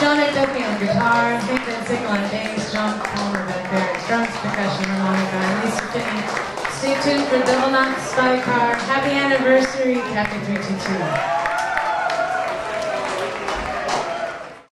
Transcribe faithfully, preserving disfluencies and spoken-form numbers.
John McDuffie on guitar, Hank Van Sickle on bass, John Palmer back there, drums, percussion, harmonica, and Lisa Finnie. Stay tuned for Double Knocks by Car. Happy anniversary, Cafe three two two.